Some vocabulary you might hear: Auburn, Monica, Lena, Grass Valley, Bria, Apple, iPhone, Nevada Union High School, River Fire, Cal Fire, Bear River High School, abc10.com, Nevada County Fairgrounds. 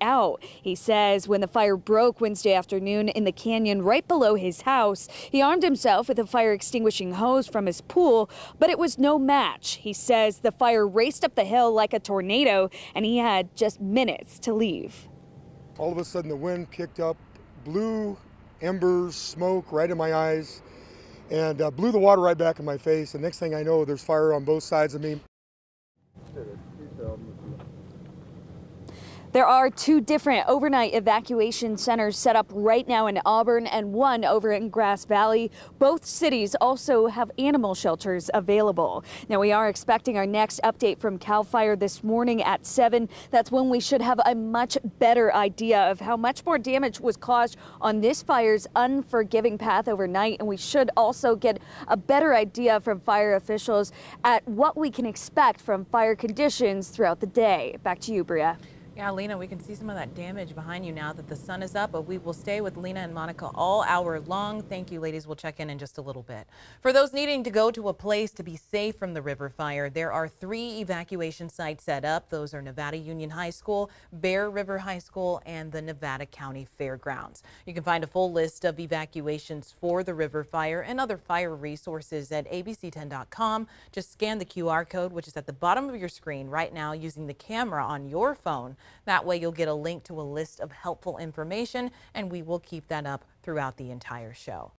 out. He says when the fire broke Wednesday afternoon in the canyon right below his house, he armed himself with a fire extinguishing hose from his pool, but it was no match. He says the fire raced up the hill like a tornado and he had just minutes to leave. All of a sudden the wind kicked up, blew embers, smoke right in my eyes, and blew the water right back in my face. The next thing I know, there's fire on both sides of me. There are two different overnight evacuation centers set up right now in Auburn and one over in Grass Valley. Both cities also have animal shelters available. Now, we are expecting our next update from Cal Fire this morning at 7. That's when we should have a much better idea of how much more damage was caused on this fire's unforgiving path overnight. And we should also get a better idea from fire officials at what we can expect from fire conditions throughout the day. Back to you, Bria. Yeah, Lena, we can see some of that damage behind you now that the sun is up, but we will stay with Lena and Monica all hour long. Thank you, ladies. We'll check in just a little bit. For those needing to go to a place to be safe from the river fire, there are 3 evacuation sites set up. Those are Nevada Union High School, Bear River High School, and the Nevada County Fairgrounds. You can find a full list of evacuations for the river fire and other fire resources at abc10.com. Just scan the QR code, which is at the bottom of your screen right now, using the camera on your phone. That way you'll get a link to a list of helpful information, and we will keep that up throughout the entire show.